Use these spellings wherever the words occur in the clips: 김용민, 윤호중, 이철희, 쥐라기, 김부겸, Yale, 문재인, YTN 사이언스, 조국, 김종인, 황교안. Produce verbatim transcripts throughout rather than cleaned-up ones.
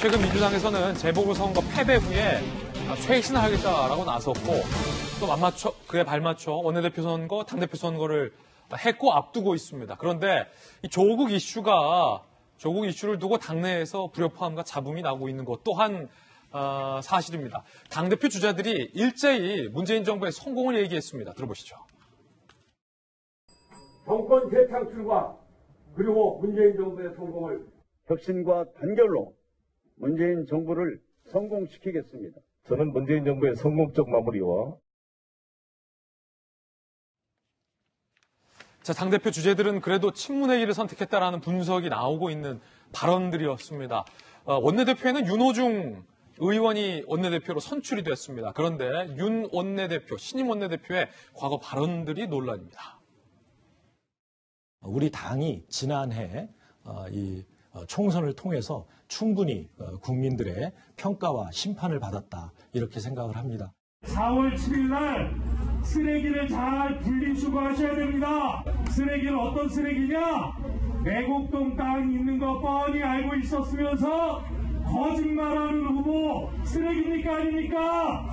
최근 민주당에서는 재보궐선거 패배 후에 쇄신하겠다라고 나섰고 또 맞맞춰 그에 발맞춰 원내대표 선거, 당대표 선거를 했고 앞두고 있습니다. 그런데 이 조국 이슈가 조국 이슈를 두고 당내에서 불협화음과 잡음이 나오고 있는 것 또한 어, 사실입니다. 당대표 주자들이 일제히 문재인 정부의 성공을 얘기했습니다. 들어보시죠. 정권 재창출과 그리고 문재인 정부의 성공을 혁신과 단결로 문재인 정부를 성공시키겠습니다. 저는 문재인 정부의 성공적 마무리와 자, 당대표 주제들은 그래도 친문의 길을 선택했다라는 분석이 나오고 있는 발언들이었습니다. 어, 원내대표에는 윤호중 의원이 원내대표로 선출이 됐습니다. 그런데 윤 원내대표, 신임 원내대표의 과거 발언들이 논란입니다. 우리 당이 지난해 이 총선을 통해서 충분히 국민들의 평가와 심판을 받았다 이렇게 생각을 합니다. 사월 칠일 날 쓰레기를 잘 분리수거하셔야 됩니다. 쓰레기는 어떤 쓰레기냐? 매곡동 땅 있는 거 뻔히 알고 있었으면서 거짓말하는 후보 쓰레기입니까 아닙니까?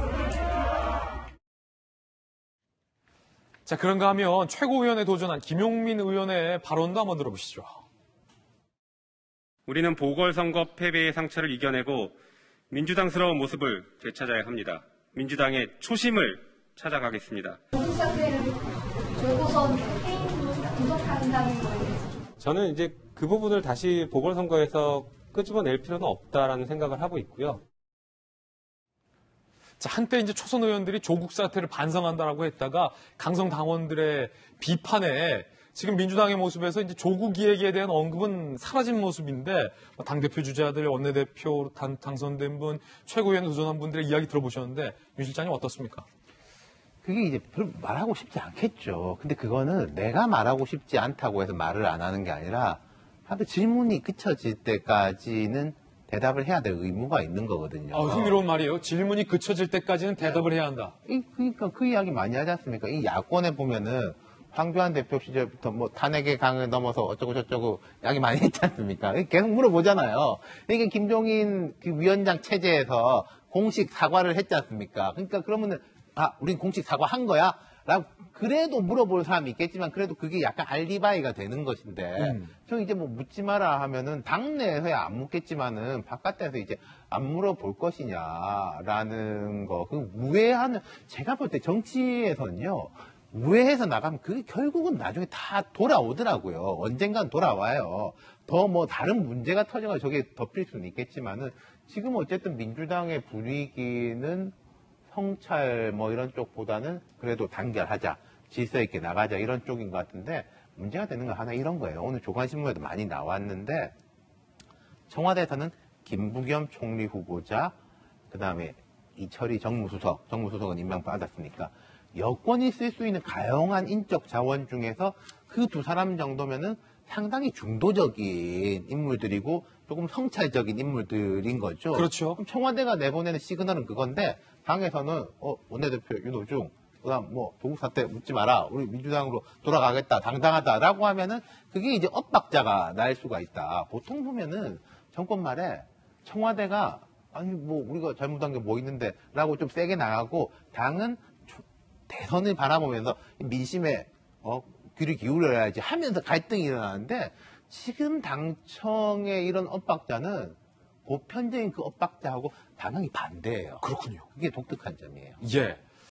자, 그런가 하면 최고위원에 도전한 김용민 의원의 발언도 한번 들어보시죠. 우리는 보궐선거 패배의 상처를 이겨내고 민주당스러운 모습을 되찾아야 합니다. 민주당의 초심을 찾아가겠습니다. 저는 이제 그 부분을 다시 보궐선거에서 끄집어낼 필요는 없다라는 생각을 하고 있고요. 자, 한때 이제 초선 의원들이 조국 사태를 반성한다라고 했다가 강성 당원들의 비판에 지금 민주당의 모습에서 이제 조국 이야기에 대한 언급은 사라진 모습인데 당대표 주자들, 원내대표 당, 당선된 분, 최고위원 도전한 분들의 이야기 들어보셨는데 윤 실장님 어떻습니까? 그게 이제 별로 말하고 싶지 않겠죠. 근데 그거는 내가 말하고 싶지 않다고 해서 말을 안 하는 게 아니라 질문이 그쳐질 때까지는 대답을 해야 될 의무가 있는 거거든요. 아, 흥미로운 말이에요. 질문이 그쳐질 때까지는 대답을 해야 한다. 이, 그러니까 그 이야기 많이 하지 않습니까? 이 야권에 보면은 황교안 대표 시절부터 뭐 탄핵의 강을 넘어서 어쩌고 저쩌고 이야기 많이 했지 않습니까? 계속 물어보잖아요. 이게 김종인 위원장 체제에서 공식 사과를 했지 않습니까? 그러니까 그러면은 아, 우린 공식 사과한 거야? 라고 그래도 물어볼 사람이 있겠지만 그래도 그게 약간 알리바이가 되는 것인데 음. 저 이제 뭐 묻지 마라 하면은 당내에서야 안 묻겠지만은 바깥에서 이제 안 물어볼 것이냐라는 거 그 우회하는 제가 볼 때 정치에서는요 우회해서 나가면 그게 결국은 나중에 다 돌아오더라고요. 언젠간 돌아와요. 더 뭐 다른 문제가 터져가 저게 덮일 수는 있겠지만은 지금 어쨌든 민주당의 분위기는 성찰 뭐 이런 쪽보다는 그래도 단결하자, 질서 있게 나가자 이런 쪽인 것 같은데 문제가 되는 건 하나 이런 거예요. 오늘 조간신문에도 많이 나왔는데 청와대에서는 김부겸 총리 후보자, 그 다음에 이철희 정무수석, 정무수석은 임명받았으니까 여권이 쓸 수 있는 다양한 인적 자원 중에서 그 두 사람 정도면은 상당히 중도적인 인물들이고 조금 성찰적인 인물들인 거죠. 그렇죠. 그럼 청와대가 내보내는 시그널은 그건데 당에서는 어, 원내대표 윤호중, 그다음 뭐 조국 사태 묻지 마라, 우리 민주당으로 돌아가겠다, 당당하다라고 하면은 그게 이제 엇박자가 날 수가 있다. 보통 보면은 정권 말에 청와대가 아니 뭐 우리가 잘못한 게 뭐 있는데라고 좀 세게 나가고 당은 대선을 바라보면서 민심에 어, 귀를 기울여야지 하면서 갈등이 일어나는데 지금 당청의 이런 엇박자는 보편적인 그 엇박자하고 당연히 반대예요. 그렇군요. 그게 독특한 점이에요. 예.